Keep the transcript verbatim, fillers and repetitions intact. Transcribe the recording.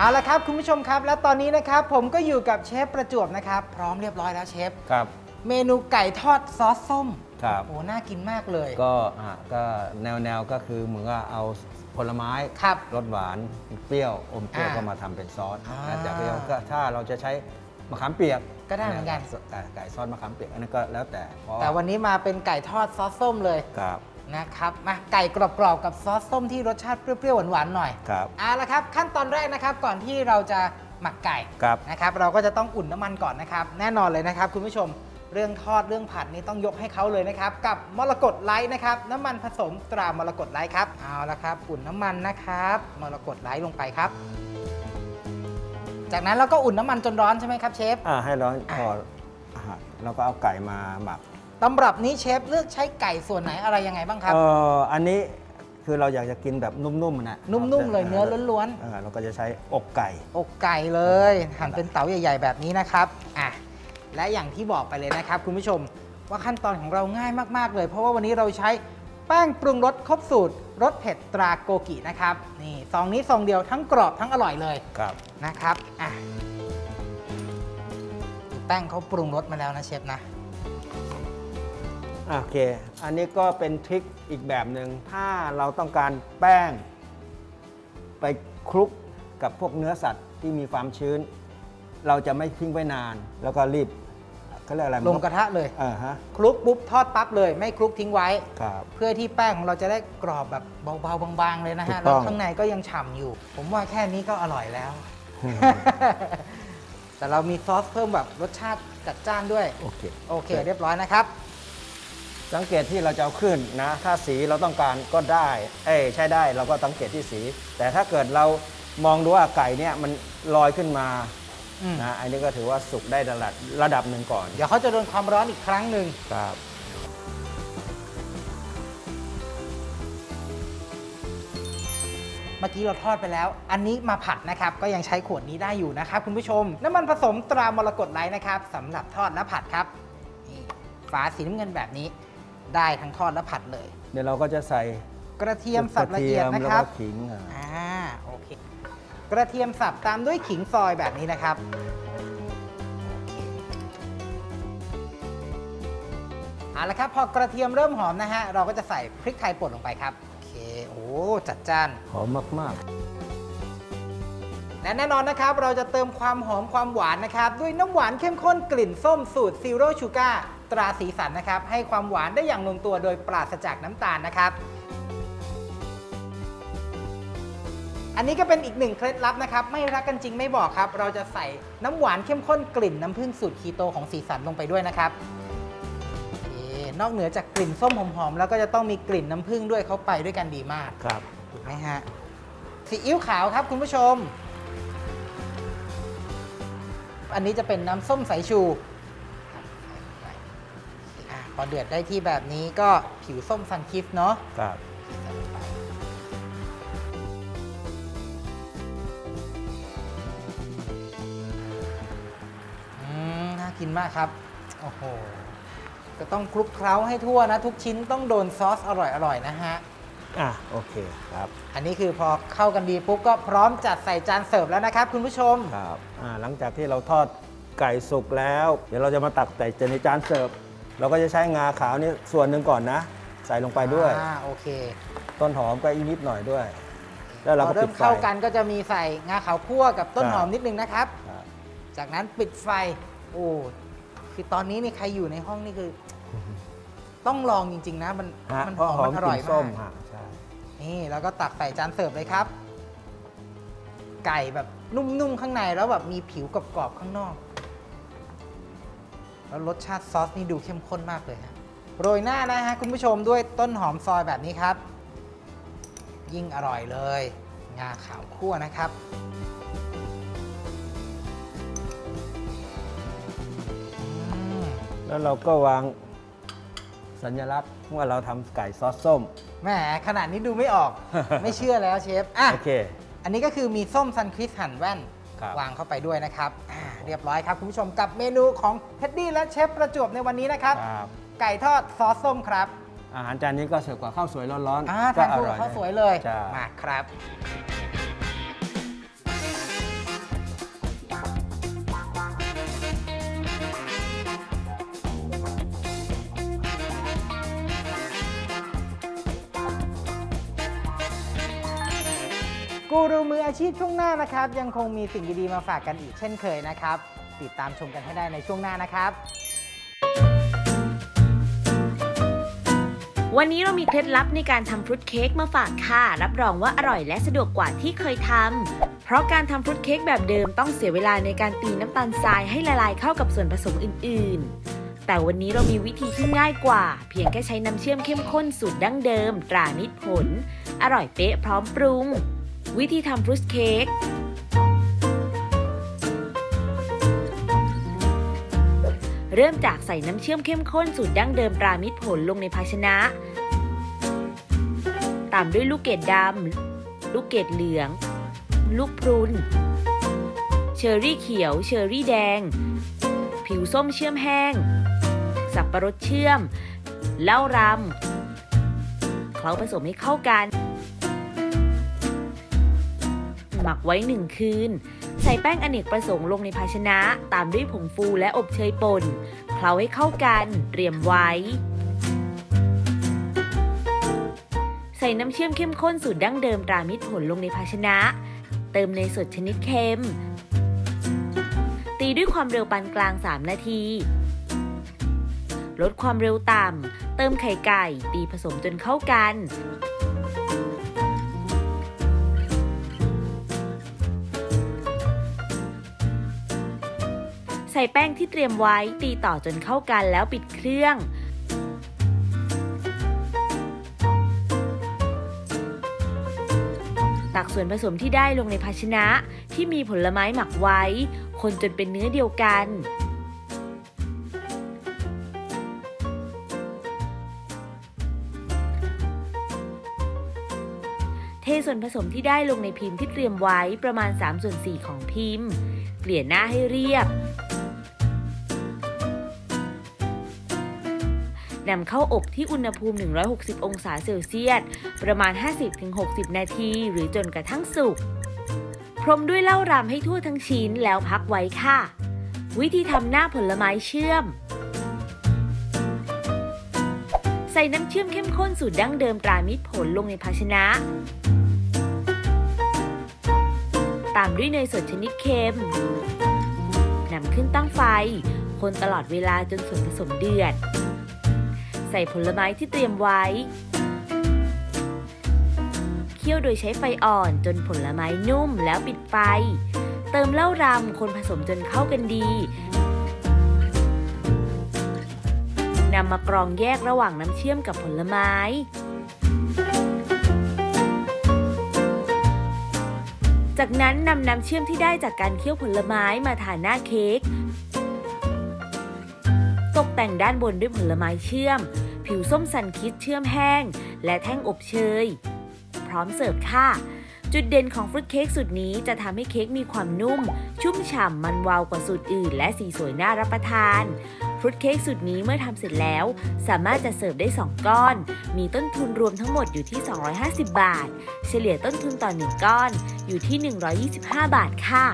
เอาละครับคุณผู้ชมครับและตอนนี้นะครับผมก็อยู่กับเชฟประจวบนะครับพร้อมเรียบร้อยแล้วเชฟครับเมนูไก่ทอดซอสส้มครับโอ้น่ากินมากเลยก็อ่ะก็แนวแนวก็คือเหมือนกับเอาผลไม้ครับรสหวานเปรี้ยวอมเปรี้ยวก็มาทำเป็นซอสจากเดียวก็ถ้าเราจะใช้มะขามเปียกก็ได้เหมือนกันไก่ซอสมะขามเปียกอันนั้นก็แล้วแต่แต่วันนี้มาเป็นไก่ทอดซอสส้มเลยครับนะครับมาไก่กรอบๆกับซอสส้มที่รสชาติเปรี้ยวๆหวานๆหน่อยครับเอาละครับขั้นตอนแรกนะครับก่อนที่เราจะหมักไก่นะครับเราก็จะต้องอุ่นน้ำมันก่อนนะครับแน่นอนเลยนะครับคุณผู้ชมเรื่องทอดเรื่องผัดนี้ต้องยกให้เขาเลยนะครับกับมรกตไลท์นะครับน้ำมันผสมตรามรกตไลท์ครับเอาละครับอุ่นน้ำมันนะครับมรกตไลท์ลงไปครับจากนั้นเราก็อุ่นน้ำมันจนร้อนใช่ไหมครับเชฟอ่าให้ร้อนพอเราก็เอาไก่มาหมักตำรับนี้เชฟเลือกใช้ไก่ส่วนไหนอะไรยังไงบ้างครับเอออันนี้คือเราอยากจะกินแบบนุ่มๆนะนุ่มๆเลยเนื้อล้วนๆเราก็จะใช้อกไก่อกไก่เลยหั่นเป็นเต๋าใหญ่ๆแบบนี้นะครับอ่ะและอย่างที่บอกไปเลยนะครับคุณผู้ชมว่าขั้นตอนของเราง่ายมากๆเลยเพราะว่าวันนี้เราใช้แป้งปรุงรสครบสูตรรสเผ็ดตราโกกินะครับนี่ซองนี้ซองเดียวทั้งกรอบทั้งอร่อยเลยครับนะครับอ่ะแป้งเขาปรุงรสมาแล้วนะเชฟนะโอเคอันนี้ก็เป็นทริคอีกแบบหนึ่งถ้าเราต้องการแป้งไปคลุกกับพวกเนื้อสัตว์ที่มีความชื้นเราจะไม่ทิ้งไว้นานแล้วก็รีบเขาเรียกอะไรลงกระทะเลยอ่าฮะคลุกปุ๊บทอดปั๊บเลยไม่คลุกทิ้งไว้เพื่อที่แป้งของเราจะได้กรอบแบบเบาๆบางๆเลยนะฮะแล้วข้างในก็ยังฉ่ำอยู่ผมว่าแค่นี้ก็อร่อยแล้วแต่เรามีซอสเพิ่มแบบรสชาติจัดจ้านด้วยโอเคโอเคเรียบร้อยนะครับสังเกตที่เราจะเอาขึ้นนะถ้าสีเราต้องการก็ได้เอ้ใช่ได้เราก็สังเกตที่สีแต่ถ้าเกิดเรามองดูว่าไก่เนี่ยมันลอยขึ้นมานะอันนี้ก็ถือว่าสุกได้ระดับระดับหนึ่งก่อนเดี๋ยวเขาจะโดนความร้อนอีกครั้งหนึ่งครับเมื่อกี้เราทอดไปแล้วอันนี้มาผัดนะครับก็ยังใช้ขวดนี้ได้อยู่นะครับคุณผู้ชมน้ำมันผสมตรามรกตไลท์นะครับสำหรับทอดและผัดครับฝาสีน้ำเงินแบบนี้ได้ทั้งทอดและผัดเลยเดี๋ยวเราก็จะใส่กระเทียมสับละเอียดนะครับขิงอ่าโอเคกระเทียมสับตามด้วยขิงซอยแบบนี้นะครับเอาละครับพอกระเทียมเริ่มหอมนะฮะเราก็จะใส่พริกไทยป่นลงไปครับโอ้จัดจ้านหอมมากๆและแน่นอนนะครับเราจะเติมความหอมความหวานนะครับด้วยน้ำหวานเข้มข้นกลิ่นส้มสูตรซีโร่ชูการ์ตราสีสันนะครับให้ความหวานได้อย่างลงตัวโดยปราศจากน้ำตาลนะครับอันนี้ก็เป็นอีกหนึ่งเคล็ดลับนะครับไม่รักกันจริงไม่บอกครับเราจะใส่น้ำหวานเข้มข้นกลิ่นน้ำผึ้งสูตรคีโตของสีสันลงไปด้วยนะครับนอกเหนือจากกลิ่นส้มหอมๆแล้วก็จะต้องมีกลิ่นน้ำผึ้งด้วยเขาไปด้วยกันดีมากครับถูกไหมฮะซีอิ๊วขาวครับคุณผู้ชมอันนี้จะเป็นน้ำส้มสายชูพอเดือดได้ที่แบบนี้ก็ผิวส้มซันคิฟเนาะครับอืมน่ากินมากครับโอ้โหก็ต้องคลุกเคล้าให้ทั่วนะทุกชิ้นต้องโดนซอสอร่อยๆนะฮะอ่ะโอเคครับอันนี้คือพอเข้ากันดีปุ๊บก็พร้อมจัดใส่จานเสิร์ฟแล้วนะครับคุณผู้ชมครับอ่าหลังจากที่เราทอดไก่สุกแล้วเดี๋ยวเราจะมาตักใส่ในจานเสิร์ฟเราก็จะใช้งาขาวนี่ส่วนหนึ่งก่อนนะใส่ลงไปด้วยอ่าโอเคต้นหอมก็อีกนิดหน่อยด้วยแล้วเราก็เริ่มเข้ากันก็จะมีใส่งาขาวคั่วกับต้นหอมนิดนึงนะครับจากนั้นปิดไฟโอ้คือตอนนี้นี่ใครอยู่ในห้องนี่คือต้องลองจริงๆนะมันมันหอมมันอร่อยมากนี่แล้วก็ตักใส่จานเสิร์ฟเลยครับไก่แบบนุ่มๆข้างในแล้วแบบมีผิวกรอบๆข้างนอกแล้วรสชาติซอสนี่ดูเข้มข้นมากเลยฮะโรยหน้านะฮะคุณผู้ชมด้วยต้นหอมซอยแบบนี้ครับยิ่งอร่อยเลยงาขาวคั่วนะครับแล้วเราก็วางสัญลักษณ์ว่าเราทำไก่ซอสส้มแหมขนาดนี้ดูไม่ออก ไม่เชื่อแล้วเชฟอ่ะ okay. อันนี้ก็คือมีส้มซันคริสหั่นแว่นวางเข้าไปด้วยนะครับเรียบร้อยครับคุณผู้ชมกับเมนูของเท็ดดี้และเชฟประจวบในวันนี้นะครับไก่ทอดซอสส้มครับอาหารจานนี้ก็เสิร์ฟกับข้าวสวยร้อนๆก็อร่อยข้าวสวยเลยมาครับ กูรูมืออาชีพช่วงหน้านะครับยังคงมีสิ่งดีๆมาฝากกันอีกเช่นเคยนะครับติดตามชมกันให้ได้ในช่วงหน้านะครับวันนี้เรามีเคล็ดลับในการทำฟรุตเค้กมาฝากค่ะรับรองว่าอร่อยและสะดวกกว่าที่เคยทำเพราะการทำฟรุตเค้กแบบเดิมต้องเสียเวลาในการตีน้ำตาลทรายให้ละลายเข้ากับส่วนผสมอื่นๆแต่วันนี้เรามีวิธีที่ง่ายกว่าเพียงแค่ใช้น้ำเชื่อมเข้มข้นสูตรดั้งเดิมตรามิตรผลอร่อยเป๊ะพร้อมปรุงวิธีทำฟรุตเค้กเริ่มจากใส่น้ำเชื่อมเข้มข้นสูตรดั้งเดิมตรามิตรผลลงในภาชนะตามด้วยลูกเกดดำลูกเกดเหลืองลูกพรุนเชอร์รี่เขียวเชอร์รี่แดงผิวส้มเชื่อมแห้งสับปะรดเชื่อมเหล้ารำเคล้าผสมให้เข้ากันหมักไว้หนึ่งคืนใส่แป้งอเนกประสงค์ลงในภาชนะตามด้วยผงฟูและอบเชยป่นเคล้าให้เข้ากันเตรียมไว้ใส่น้ำเชื่อมเข้มข้นสูตรดั้งเดิมตรามิตรผลลงในภาชนะเติมเนยสดชนิดเค็มตีด้วยความเร็วปานกลางสามนาทีลดความเร็วต่ำเติมไข่ไก่ตีผสมจนเข้ากันใส่แป้งที่เตรียมไว้ตีต่อจนเข้ากันแล้วปิดเครื่องตักส่วนผสมที่ได้ลงในภาชนะที่มีผลไม้หมักไว้คนจนเป็นเนื้อเดียวกันเทส่วนผสมที่ได้ลงในพิมพ์ที่เตรียมไว้ประมาณ สามส่วนสี่ ของพิมพ์เกลี่ยหน้าให้เรียบนำเข้าอบที่อุณหภูมิหนึ่งร้อยหกสิบองศาเซลเซียสประมาณ ห้าสิบถึงหกสิบ นาทีหรือจนกระทั่งสุกพรมด้วยเหล้ารำให้ทั่วทั้งชิ้นแล้วพักไว้ค่ะวิธีทำหน้าผลไม้เชื่อมใส่น้ำเชื่อมเข้มข้นสูตรดั้งเดิมตรามิตรผลลงในภาชนะตามด้วยเนยสดชนิดเค็มนำขึ้นตั้งไฟคนตลอดเวลาจนส่วนผสมเดือดใส่ผลไม้ที่เตรียมไว้เคี่ยวโดยใช้ไฟอ่อนจนผลไม้นุ่มแล้วปิดไฟเติมเหล้ารำคนผสมจนเข้ากันดีนำมากรองแยกระหว่างน้ำเชื่อมกับผลไม้จากนั้นนำน้ำเชื่อมที่ได้จากการเคี่ยวผลไม้มาทาหน้าเค้กตกแต่งด้านบนด้วยผลไม้เชื่อมผิวส้มสันคิดเชื่อมแห้งและแท่งอบเชยพร้อมเสิร์ฟค่ะจุดเด่นของฟรุตเค้กสูตรนี้จะทำให้เค้กมีความนุ่มชุ่มฉ่ำมันวาวกว่าสูตรอื่นและสีสวยน่ารับประทานฟรุตเค้กสูตรนี้เมื่อทำเสร็จแล้วสามารถจะเสิร์ฟได้สองก้อนมีต้นทุนรวมทั้งหมดอยู่ที่สองร้อยห้าสิบบาทเฉลี่ยต้นทุนต่อหนึ่งก้อนอยู่ที่หนึ่งร้อยยี่สิบห้าบาทค่ะ